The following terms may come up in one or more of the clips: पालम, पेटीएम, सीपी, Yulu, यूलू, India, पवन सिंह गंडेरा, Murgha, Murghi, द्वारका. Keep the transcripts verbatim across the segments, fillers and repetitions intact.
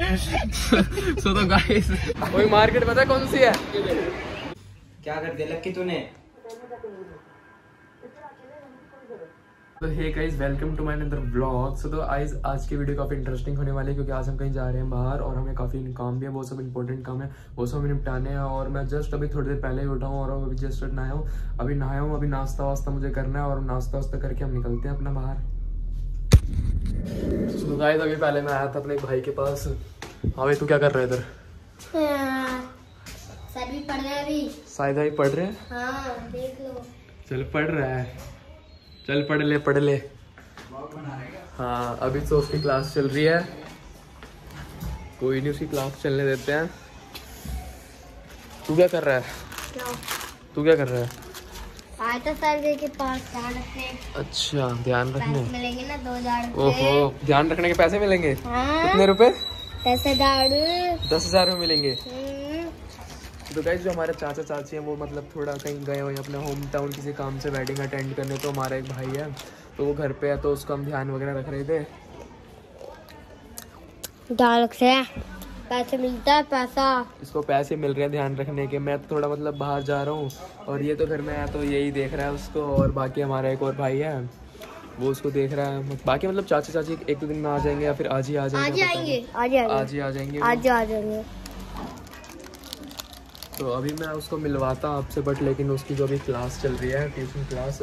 सो तो गाइस वही मार्केट पता कौन सी है? क्या कर दिया लक्की तूने? तो hey guys welcome to my another vlog. So तो आज आज की वीडियो काफ़ी इंटरेस्टिंग होने वाली है क्योंकि आज हम कहीं जा रहे हैं बाहर और हमें काफ़ी काम भी है, बहुत सब इंपॉर्टेंट काम है, वो सब हमें निपटाने हैं। और मैं जस्ट अभी थोड़ी देर पहले ही उठा हूँ और अभी जस्ट नहाया हूँ, अभी नहाया हूँ, अभी नाश्ता वास्ता मुझे करना है और नाश्ता वास्ता करके हम निकलते हैं अपना बाहर। तो गाइस अभी पहले मैं आया था अपने भाई के पास। हाँ भाई तू क्या कर रहा है इधर? शायद भाई पढ़ रहे हैं। चल पढ़ रहा है, चल पढ़ ले पढ़ ले। हाँ अभी तो उसकी क्लास चल रही है, कोई नहीं उसकी क्लास चलने देते हैं। तू क्या कर रहा है? तू क्या कर रहा है? आता सर जी के पास ध्यान रखने। अच्छा ध्यान रखने मिलेंगे ना दो हजार। ओहो ध्यान रखने के पैसे मिलेंगे? हाँ। कितने रुपए? दस हजार दस हजार में मिलेंगे। तो गाइस जो हमारे चाचा चाची हैं वो मतलब थोड़ा कहीं गए हुए हैं अपने होम टाउन किसी काम से वेडिंग अटेंड करने। तो हमारा एक भाई है तो वो घर पे है तो उसका हम ध्यान वगैरह रख रहे थे। ध्यान रख रहे हैं, पैसे मिलता है पैसा, इसको पैसे मिल रहे हैं ध्यान रखने के। मैं तो थोड़ा मतलब बाहर जा रहा हूँ और ये तो घर में आया तो यही देख रहा है उसको। और बाकी हमारा एक और भाई है वो उसको देख रहा है। बाकी मतलब चाचा चाची एक दो तो दिन में आ जाएंगे या फिर आज ही आ जाएंगे आज ही आ जाएंगे। तो अभी मैं उसको मिलवाता आपसे बट लेकिन उसकी जो अभी क्लास चल रही है ट्यूशन क्लास,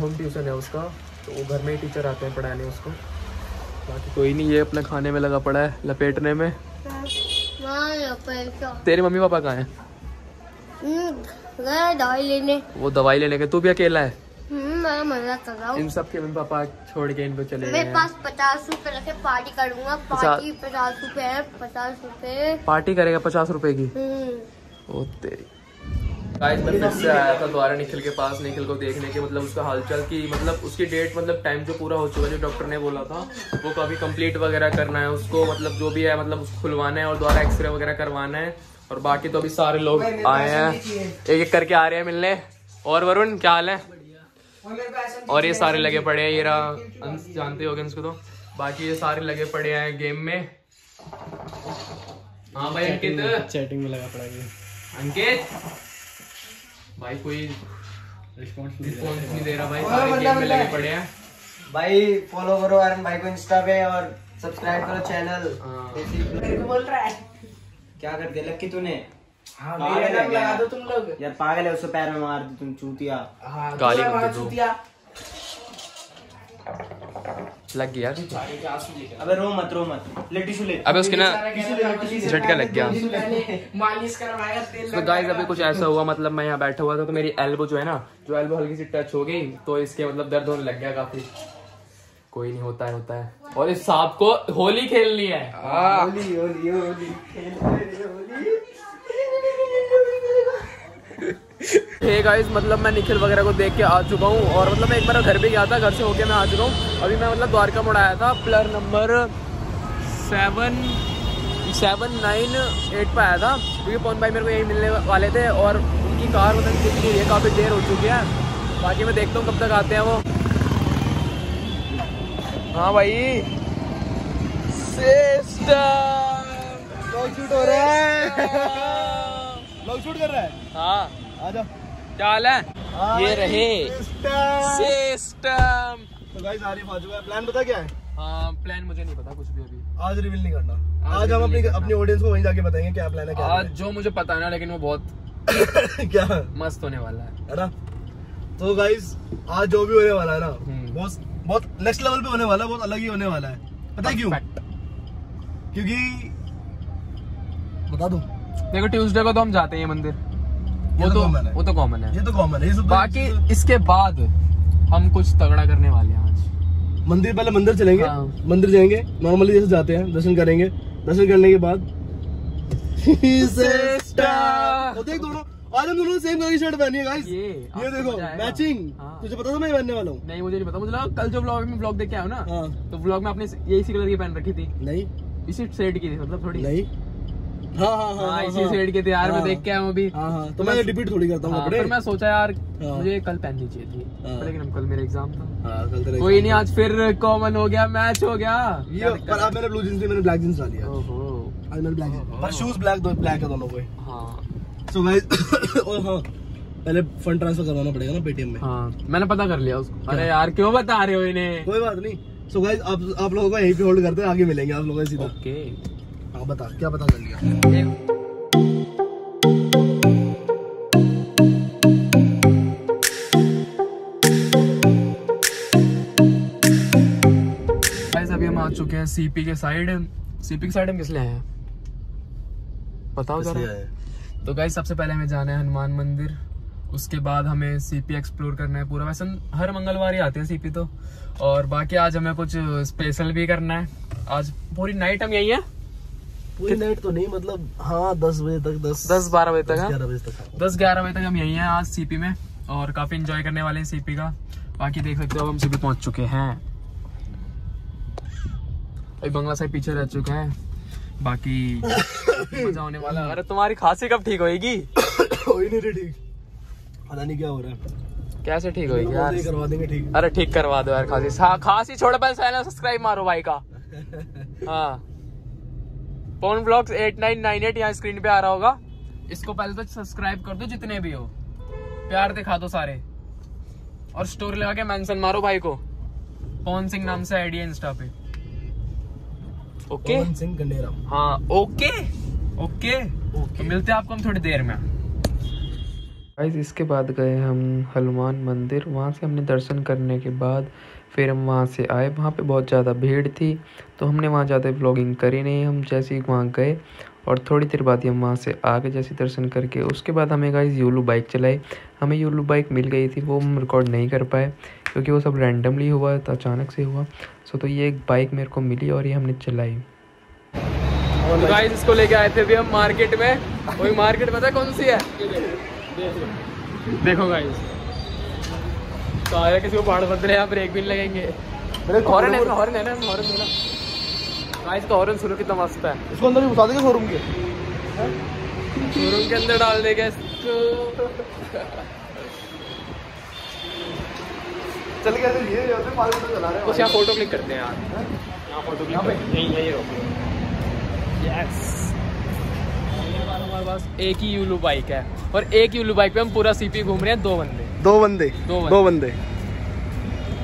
होम ट्यूशन है उसका, तो वो घर में ही टीचर आते हैं पढ़ाने उसको। बाकी कोई नहीं, ये अपने खाने में लगा पड़ा है लपेटने में। तेरे मम्मी पापा कहाँ हैं? दवाई लेने। वो दवाई लेने के? तू भी अकेला है? मैं मजाक कर रहा हूँ। इन सबके मम्मी पापा छोड़ के इनको चले गए। मेरे पास पचास रूपए रखे, पार्टी करूँगा। पार्टी पचास रूपए है, पचास रूपए पार्टी करेगा पचास रूपए की। ओ तेरी। गाइस मैं फिर से आया था दोबारा निखिल के पास, निखिल को देखने के मतलब उसका हालचाल की, मतलब उसकी डेट मतलब टाइम जो पूरा हो चुका है जो डॉक्टर ने बोला था वो काफी कंप्लीट वगैरह करना है उसको, मतलब जो भी है मतलब उसको खुलवाना है और दोबारा एक्सरे वगैरह करवाना है। और बाकी तो अभी सारे लोग आए हैं, एक एक करके आ रहे हैं मिलने। और वरुण क्या हाल है? और ये सारे लगे पड़े हैं, ये रहा अंश, जानते होगे इसको तो। बाकी ये सारे लगे पड़े हैं गेम में। हाँ भाई अंकित चैटिंग में लगा पड़ा है। अंकित भाई कोई रिस्पॉन्स नहीं दे रहा भाई, सारे गेम में लगे पड़े हैं। भाई फॉलो करो आर्यन भाई को इंस्टा पे और सब्सक्राइब करो चैनल। बोल रहा है क्या कर दिया लक्की तूने? हाँ, लगा दो तुम लोग। यार पागल है, उसको पैर में मार दो तुम, चूतिया। हाँ, गाली मत दो। लग गया अबे रो मत रो मत, ले टिश्यू ले। अबे उसके ना झटका लग गया। तो गाइस अभी कुछ ऐसा हुआ, मतलब मैं यहाँ बैठा हुआ था तो मेरी एल्बो जो है ना, जो एल्बो हल्की सी टच हो गई तो इसके मतलब दर्द होने लग गया काफी। कोई नहीं, होता है होता है। और इस सांप को होली खेलनी है। होली होली होली। हे गाइस मतलब मैं निखिल वगैरह को देख के आ चुका हूँ और मतलब मैं एक बार घर भी गया था, घर से होके मैं आ चुका हूँ। अभी मैं मतलब द्वारका मोड़ आया था, pillar number seven seven nine eight पर आया था क्योंकि पवन भाई मेरे को यही मिलने वाले थे और उनकी कार मतलब दिख नहीं रही है, काफ़ी देर हो चुकी है। बाकी मैं देखता हूँ कब तक आते हैं वो। हाँ भाई शूट हो रहा है, लॉग शूट कर रहा है। हाँ आजा क्या हाल है? ये रहे सिस्टम। तो गाइस आरिफ आ चुका है, प्लान पता क्या है? हाँ प्लान मुझे नहीं पता कुछ भी अभी, आज रिवील नहीं करना। आज, आज हम अपनी अपनी ऑडियंस को वहीं जाके बताएंगे क्या प्लान है क्या आज है। जो मुझे पता है ना लेकिन वो बहुत क्या मस्त होने वाला है, है ना? तो गाइस आज जो भी होने वाला है ना बहुत बहुत नेक्स्ट लेवल पे होने वाला है, बहुत अलग ही होने वाला है। पता है क्यों? क्योंकि बता दो देखो ट्यूसडे को तो हम जाते हैं मंदिर, वो तो वो तो कॉमन है, ये तो कॉमन है। बाकी इसके बाद हम कुछ तगड़ा करने वाले हैं आज। मंदिर पहले मंदिर चलेंगे। हाँ। मंदिर जाएंगे नॉर्मली जैसे जाते हैं, दर्शन करेंगे, दर्शन करने के बाद तो देख दोनों आज हम दोनों सेम कलर की शर्ट पहनी है गाइस। ये, ये देखो मैचिंग। हाँ। तुझे पता था मैं पहनने वाला हूँ? नहीं मुझे नहीं पता, मुझे लगा कल जो व्लॉग में व्लॉग देख के आया ना तो व्लॉग में आपने यही सी कलर की पहन रखी थी। नहीं इसी शेड की थी मतलब थोड़ी। नहीं हाँ हाँ हाँ, हाँ इसी सेट के थे यार, मैं देख के आया हूँ अभी। हाँ हाँ, तो मैं ये रिपीट थोड़ी करता हूँ कपड़े। मैं सोचा यार मुझे कल पहननी चाहिए थी, लेकिन कल मेरा एग्जाम था। कोई नहीं, आज फिर कॉमन हो गया, मैच हो गया। पर आप मेरे ब्लू जींस मैंने ब्लैक जींस डाली आज, मैंने ब्लैक जींस पर शूज ब्लैक दो ब्लैक है दोनों को। हाँ सो गाइस, और हाँ पहले फंड ट्रांसफर करवाना पड़ेगा ना पेटीएम में। हाँ मैंने पता कर लिया उसको। अरे यार क्यों बता रहे हो इन्हें, कोई बात नहीं। सो गाइस आप आप लोगों को यहीं पे होल्ड करते हैं, आगे मिलेंगे आप लोगों से सीधा। ओके हाँ बता, क्या पता कर लिया। अभी हम आ चुके हैं सीपी के साइड। सीपी के साइड हम किस लिए आए हैं बताओ जरा। तो गाइस सबसे पहले हमें जाना है हनुमान मंदिर, उसके बाद हमें सीपी एक्सप्लोर करना है पूरा। वैसे हर मंगलवार ही आते हैं सीपी तो, और बाकी आज हमें कुछ स्पेशल भी करना है। आज पूरी नाइट हम यही है, पूरी नाइट तो नहीं मतलब हाँ दस बजे तक, दस दस बारह बजे तक दस ग्यारह बजे तक हम यही हैं आज सीपी में, और काफी एंजॉय करने वाले हैं सीपी का। बाकी देख सकते हो अब हम सीपी पहुंच चुके हैं, अभी बंगला साइड पीछे रह चुके हैं। बाकी मजा होने वाला। अरे तुम्हारी खांसी कब ठीक होएगी? हो ही नहीं रही ठीक, पता नहीं क्या हो रहा है। कैसे ठीक होएगी यार, करवा देंगे ठीक। अरे ठीक करवा दो यार खांसी, खांसी छोड़ो पहले चैनल सब्सक्राइब मारो भाई का। हाँ पॉन ब्लॉग्स आठ नौ नौ आठ यहाँ स्क्रीन पे आ रहा होगा, इसको पहले तो सब्सक्राइब कर दो जितने भी हो, प्यार दिखा दो सारे, और स्टोरी लगा के मेंशन मारो भाई को। पवन सिंह नाम से आईडी है इंस्टा पे। ओके पवन सिंह गंडेरा। हाँ ओके ओके ओके, मिलते हैं आपको हम थोड़ी देर में। गाइस इसके बाद गए हम हनुमान मंदिर, वहाँ से हमने दर्शन करने के बाद फिर हम वहाँ से आए। वहाँ पे बहुत ज़्यादा भीड़ थी तो हमने वहाँ ज़्यादा व्लॉगिंग करी नहीं। हम जैसे ही वहाँ गए और थोड़ी देर बाद ही हम वहाँ से आ गए जैसे दर्शन करके। उसके बाद हमें गाइस यूलू बाइक चलाई, हमें यूलू बाइक मिल गई थी, वो हम रिकॉर्ड नहीं कर पाए क्योंकि वो सब रैंडमली हुआ था, अचानक से हुआ। सो तो ये एक बाइक मेरे को मिली और ये हमने चलाई। और गाइस इसको लेके आए थे भी हम मार्केट में, वही मार्केट पता कौन सी है देखो गाइस, सारे किसी को पहाड़ बदले यहाँ पर एक भी लगेंगे। हॉर्न है, हॉर्न है ना, हॉर्न सुना गाइस का, हॉर्न सुनो कितना मस्त है। इसको अंदर भी घुसा देंगे शोरूम के, शोरूम के अंदर डाल देंगे इसको। चल गया तो ये यहाँ पे पाँच मिनट चला रहे हैं, बस यहाँ फोटो क्लिक करते हैं यार, यहाँ फोटो क्लिक करते हैं, यही रोको। यस हमारे पास एक ही यूलू बाइक है और एक यूलू बाइक पे हम पूरा सीपी घूम रहे हैं। दो बंदे दो बंदे दो बंदे, दो बंदे।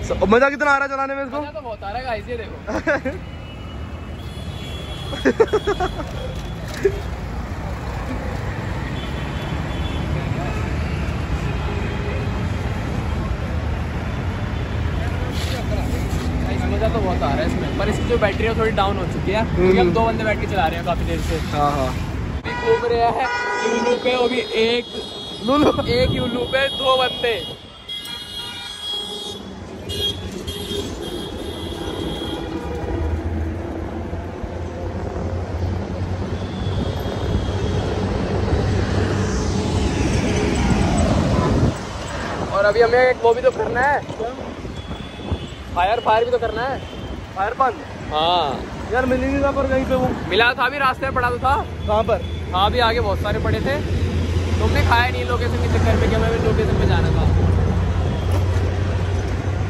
So, मजा कितना आ रहा है चलाने में इसको? मजा तो बहुत आ रहा है गाइस, ये देखो मजा तो बहुत आ रहा है इसमें। पर इसकी जो बैटरी है थोड़ी डाउन हो चुकी है क्योंकि हम दो बंदे बैठ के चला रहे हैं काफी देर से। हाँ हाँ घूम रहा है यूलू पे, वो भी एक लुलू एक यूलू पे दो बंदे। और अभी हमें एक वो भी तो करना है, फायर फायर भी तो करना है, फायर पान। हाँ यार मिली नहीं था पर कहीं पे वो मिला था, अभी रास्ते में पड़ा तो था। कहाँ पर? हाँ भी आगे बहुत सारे पड़े थे, तुमने खाया नहीं लोकेशन के चक्कर में, क्या हमें लोकेशन पे जाना था।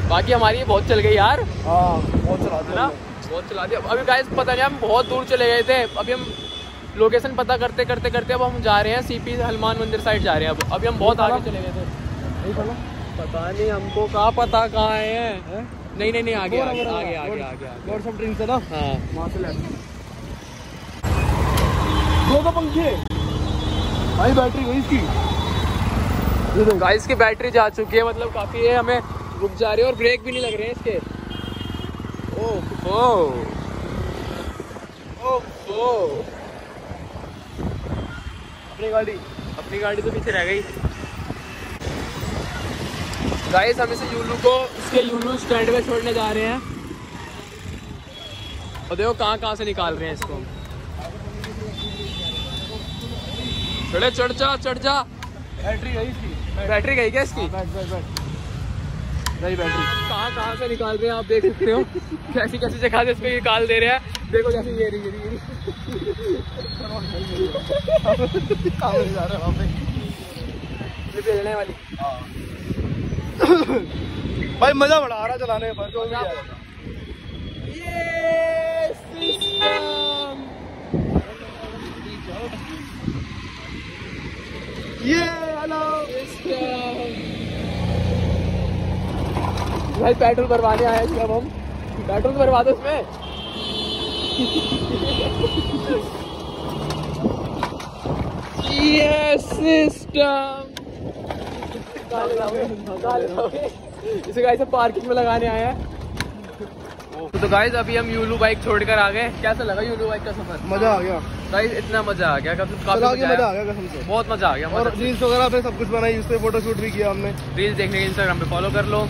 बाकी हमारी ये बहुत चल गई यार। हाँ बहुत चला दिया ना, बहुत चला दिया। अभी गाइस पता नहीं हम बहुत दूर चले गए थे। अभी हम लोकेशन पता करते करते करते अब हम जा रहे हैं सीपी हनुमान मंदिर साइड जा रहे हैं। अब अभी हम बहुत आगे चले गए थे, पता नहीं हमको कहाँ पता कहाँ आए हैं। नहीं नहीं नहीं आगे आगे आगे आगे आगे ना। हाँ वहाँ से दो दो पंखे भाई, बैटरी गई इसकी। गाइस की बैटरी जा चुकी है, मतलब काफी है, हमें रुक जा रही है और ब्रेक भी नहीं लग रहे हैं इसके। ओह ओह ओह, अपनी गाड़ी अपनी गाड़ी तो पीछे रह गई। गाइस हम इसे यूलू को इसके यूलू स्टैंड पे छोड़ने जा रहे हैं और देखो कहाँ कहाँ से निकाल रहे हैं इसको। चढ़ चढ़ जा चढ़ जा, बैटरी गई इसकी, बैटरी गई क्या इसकी? बैठ बैठ बैठ नहीं बैटरी। कहाँ कहाँ से निकाल रहे हैं आप देख सकते हो, कैसी कैसी जगह से इसको निकाल दे रहे हैं। देखो जैसे ये रही ये रही जा रहा है भेजने वाली। भाई मजा बड़ा आ रहा चलाने पर तो क्या ये हेलो भाई पेट्रोल भरवाने आए हैं अब हम। पेट्रोल भरवा दो इसमें। ये सिस्टम इसे गाइस पार्किंग में लगाने आए हैं। तो गाइस अभी हम यूलू बाइक छोड़कर आ गए। कैसा लगा यूलू बाइक का सफर? मजा आ गया गाइस, इतना मजा आ गया काफी काफी मजा आ गया कसम से, बहुत मजा आ गया। और रील्स वगैरह पे सब कुछ बनाई, उससे फोटो शूट भी किया हमने। रील्स देखने के इंस्टाग्राम पे फॉलो कर लो,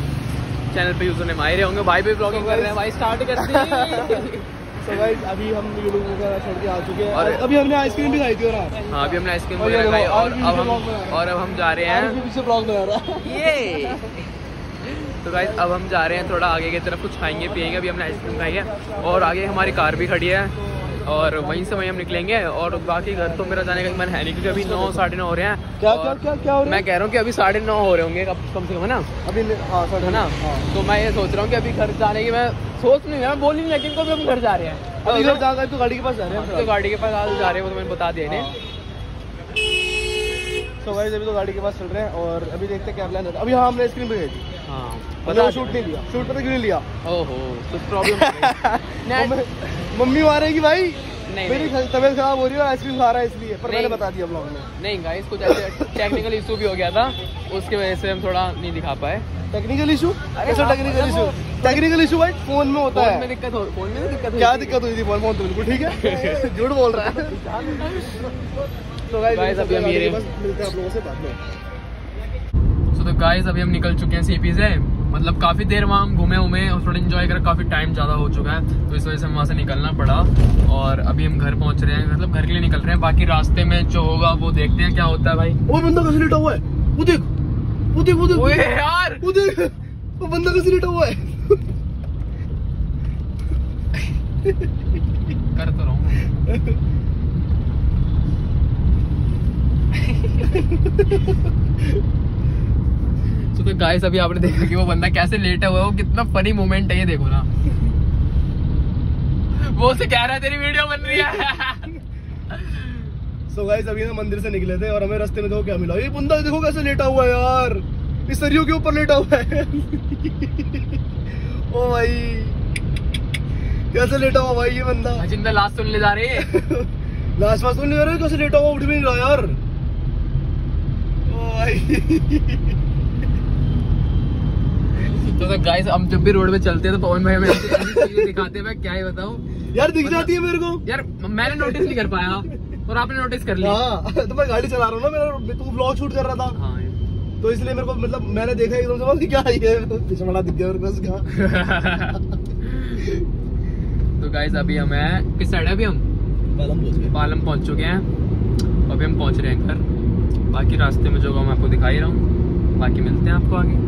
चैनल पे यूजर नेम आए रहे होंगे। भाई भी ब्लॉगिंग कर रहे हैं भाई, स्टार्ट करते हैं। सो गाइस अभी हम यूलू वगैरह छोड़ के आ चुके हैं और अभी हमने आइसक्रीम भी खाई थी। और हां अभी हमने आइसक्रीम वगैरह खाई और अब हम और अब हम जा रहे हैं पीछे ब्लॉग बना रहा है ये। तो गाइस अब हम जा रहे हैं थोड़ा आगे की तरफ, कुछ खाएंगे पिएंगे। अभी हमने आइसक्रीम खाई है और आगे हमारी कार भी खड़ी है और वहीं से वहीं हम निकलेंगे। और बाकी घर तो मेरा जाने का मन है नहीं क्योंकि अभी नौ साढ़े नौ हो रहे हैं। क्या क्या क्या क्या हो रहा है? मैं कह रहा हूँ कि अभी साढ़े नौ हो रहे होंगे कम से कम, है ना अभी। हाँ है ना, तो मैं ये सोच रहा हूँ कि अभी घर जाने की मैं सोच नहीं, मैं बोल नहीं लगी क्योंकि हम घर जा रहे हैं। अभी घर जा रहे तो गाड़ी के पास जा रहे हैं, तो गाड़ी के पास आज जा रहे हैं, वो तो मैंने बता दिया इन्हें। तो गाइस अभी तो गाड़ी के पास चल रहे हैं और अभी देखते हैं क्या प्लान होता है। अभी हाँ हमने आइसक्रीम भी गई थी। हाँ पता शूट नहीं लिया, शूट पता क्यों नहीं लिया? ओहो तो प्रॉब्लम मम्मी मारे की भाई, नहीं मेरी तबीयत खराब हो रही है और आइसक्रीम खा रहा है इसलिए। पर मैंने बता दिया ब्लॉग में। नहीं गाइस कुछ ऐसे टेक्निकल इशू भी हो गया था, उसके वजह से हम थोड़ा नहीं दिखा पाए। Technical issue? अरे टेक्निकल इशू टेक्निकल इशू भाई फोन में होता है। दिक्कत हो फोन में दिक्कत क्या दिक्कत हुई थी? फोन फोन तो बिल्कुल ठीक है, झूठ बोल रहा है। तो गाइस अभी हम ये मिलते हैं आप लोगों से बाद में। सो तो गाइस अभी हम निकल चुके हैं सीपी से, मतलब काफ़ी देर वहाँ हम घूमे उमे और थोड़ा इन्जॉय कर, काफ़ी टाइम ज़्यादा हो चुका है तो इस वजह से हम वहाँ से निकलना पड़ा। और अभी हम घर पहुँच रहे हैं, मतलब घर के लिए निकल रहे हैं। बाकी रास्ते में जो होगा वो देखते हैं क्या होता है। भाई वो बंदा कैसे लेटा हुआ है, वो देख वो देख वो देख वो यार वो देख वो बंदा कैसे लेटा हुआ है। कर तो रहा हूँ तो, तो गाइस अभी आपने देखा कि वो बंदा कैसे लेटा हुआ है, वो कितना फनी मोमेंट है ये देखो ना। वो उसे कह रहा है तेरी वीडियो बन रही है। सो गाइस अभी ना मंदिर से निकले थे और हमें रास्ते में देखो क्या मिला, ये बंदा देखो कैसे लेटा हुआ है यार, इस सरियों के ऊपर लेटा हुआ है। ओ भाई कैसे लेटा हुआ भाई ये बंदा। जिंदा लाश सुनने जा रहे लाश वाश सुनने जा रहे कैसे लेटा हुआ, उठ भी नहीं रहा यार। तो तो गाइस हम जब भी रोड में चलते हैं तो पवन भाई हमें चीजें दिखाते हैं, मैं क्या ही बताऊं यार। दिख जाती है मेरे को यार, मैंने नोटिस नहीं कर पाया और आपने नोटिस कर लिया। हाँ तो मैं गाड़ी चला रहा हूँ ना, मेरा तू व्लॉग शूट कर रहा था। हाँ तो इसलिए मेरे को मतलब मैंने देखा एकदम से क्या पिछवाड़ा दिख गया मेरे को। तो गाइस अभी हम है किस साइड है, अभी हम पालम पहुँच गए, पालम पहुँच चुके हैं। अभी हम पहुँच रहे हैं घर, बाकी रास्ते में जो मैं आपको दिखा ही रहा हूँ। बाकी मिलते हैं आपको आगे।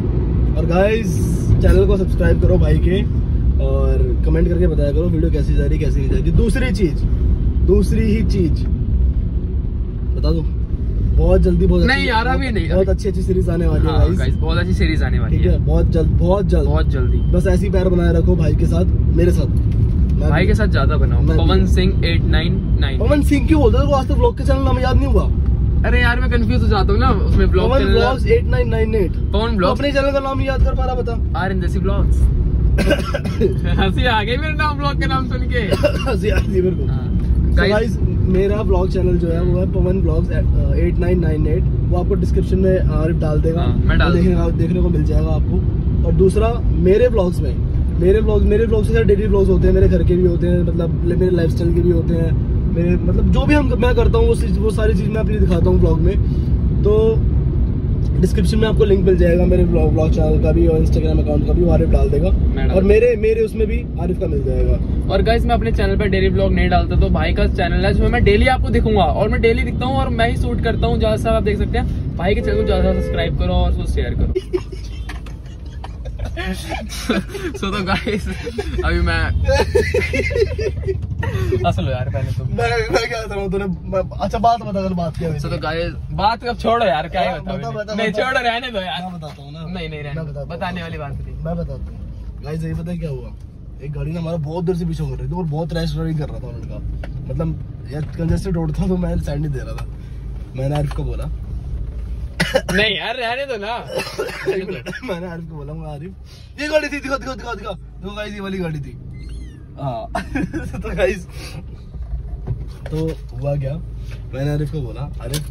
और गाइस चैनल को सब्सक्राइब करो भाई के, और कमेंट करके बताया करो वीडियो कैसी जा रही कैसी नहीं जा रही। दूसरी चीज दूसरी ही चीज बता दो, बहुत जल्दी बहुत नहीं यार अभी नहीं, बहुत अच्छी अच्छी सीरीज आने वाली है गाइस, बहुत अच्छी सीरीज आने वाली है, बहुत जल्द बहुत जल्द बहुत जल्दी। बस ऐसी प्यार बनाए रखो भाई के साथ, मेरे साथ, भाई के साथ ज्यादा बनाओ। Pawan Singh eight nine nine. Pawan Singh क्यों बोलते हो? आज तक ब्लॉग के चैनल नाम याद नहीं हुआ। अरे यार मैं कंफ्यूज हो जाता हूँ ना उसमें। Blog eight nine nine eight कौन ब्लॉग? अपने चैनल का नाम याद कर पा रहा बता? R N Desi blogs. हंसी आ गई मेरे नाम ब्लॉग के नाम सुन के। हंसी आ गई मेरे को। गाइस मेरा ब्लॉग चैनल जो है वो है Pawan blogs eight nine nine eight, वो आपको डिस्क्रिप्शन में आरिफ डाल देगा, देखने को मिल जाएगा आपको। और दूसरा मेरे ब्लॉग्स में मेरे ब्लॉग मेरे ब्लॉग से डेली ब्लॉग्स होते हैं, मेरे घर के भी होते हैं, मतलब मेरे लाइफस्टाइल के भी होते हैं, मेरे मतलब जो भी हम मैं करता हूँ वो चीज़ वो सारी चीज़ मैं अपनी दिखाता हूँ ब्लॉग में। तो डिस्क्रिप्शन में आपको लिंक मिल जाएगा मेरे ब्लॉग ब्लॉग चैनल का भी और इंस्टाग्राम अकाउंट का भी, वो आरिफ डाल देगा। और मेरे मेरे उसमें भी आरिफ का मिल जाएगा। और गाइस मैं अपने चैनल पर डेली ब्लॉग नहीं डालता, तो भाई का चैनल है जिसमें मैं डेली आपको दिखूंगा और मैं डेली दिखता हूँ और मैं ही शूट करता हूँ ज़्यादा से आप देख सकते हैं। भाई के चैनल को ज़्यादा सब्सक्राइब करो और उसको शेयर करो। सो तो गाइस अभी मैं असल यार पहले तो मैं मैं क्या बताऊं तूने अच्छा बात बता कर बात किया। सो तो गाइस बात अब छोड़ो यार क्या ही बताऊं नहीं छोड़ो रहने दो यार मैं बताता हूं ना नहीं नहीं रहने बताने वाली बात नहीं मैं बताता हूं। गाइस ये पता है क्या हुआ, एक गाड़ी ना हमारा बहुत देर से पीछे कर रही थी और बहुत रैश ड्राइविंग कर रहा था लड़का, मतलब यार कंजेस्टेड रोड था तो मैं साइड नहीं दे रहा था। मैंने आरिफ को बोला नहीं यार रहने दो ना मैंने आरिफ को बोला मैं आरिफ ये गाड़ी थी दिखा दिखा दिखा दिखा दो गाइस ये वाली गाड़ी थी हाँ तो गाइस तो हुआ क्या, मैंने आरिफ को बोला आरिफ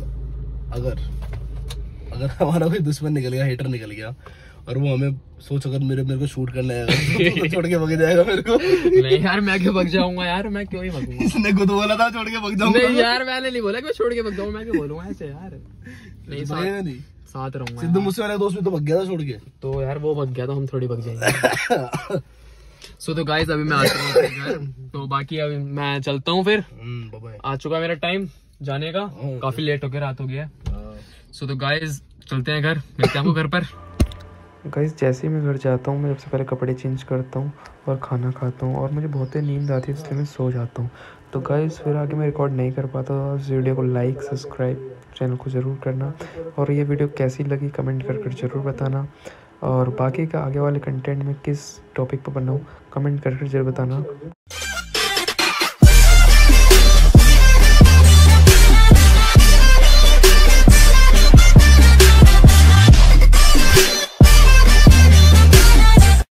अगर अगर हमारा कोई दुश्मन निकल गया हेटर निकल गया और वो हमें सोच अगर मेरे मेरे को शूट करना है छोड़ के भाग जाएगा मेरे को नहीं यार मैं क्यों भाग जाऊंगा यार मैं क्यों ही भागूंगा, इसने खुद बोला था छोड़ के भाग जाऊंगा। नहीं यार मैंने नहीं बोला कि मैं छोड़ के भाग जाऊं, मैं क्या बोलूंगा ऐसे यार नहीं साथ नहीं साथ रहूंगा। सिद्धू मुझसे वाला दोस्त भी तो भाग गया था छोड़ के, तो यार वो भाग गया तो हम थोड़ी भाग जाएंगे। सो तो गाइस अभी मैं आता हूं तो बाकी अभी मैं चलता हूँ, फिर आ चुका मेरा टाइम जाने का, काफी लेट हो गया रात हो गया। सो तो गाइस चलते हैं घर, मिलते हैं घर पर। गाइस जैसे ही मैं घर जाता हूँ मैं सबसे पहले कपड़े चेंज करता हूँ और खाना खाता हूँ और मुझे बहुत ही नींद आती है इसलिए मैं सो जाता हूँ। तो गाइस फिर आगे मैं रिकॉर्ड नहीं कर पाता। इस वीडियो को लाइक सब्सक्राइब चैनल को ज़रूर करना और ये वीडियो कैसी लगी कमेंट कर कर ज़रूर बताना और बाकी का आगे वाले कंटेंट में किस टॉपिक पर बनाऊँ कमेंट कर कर जरूर बताना।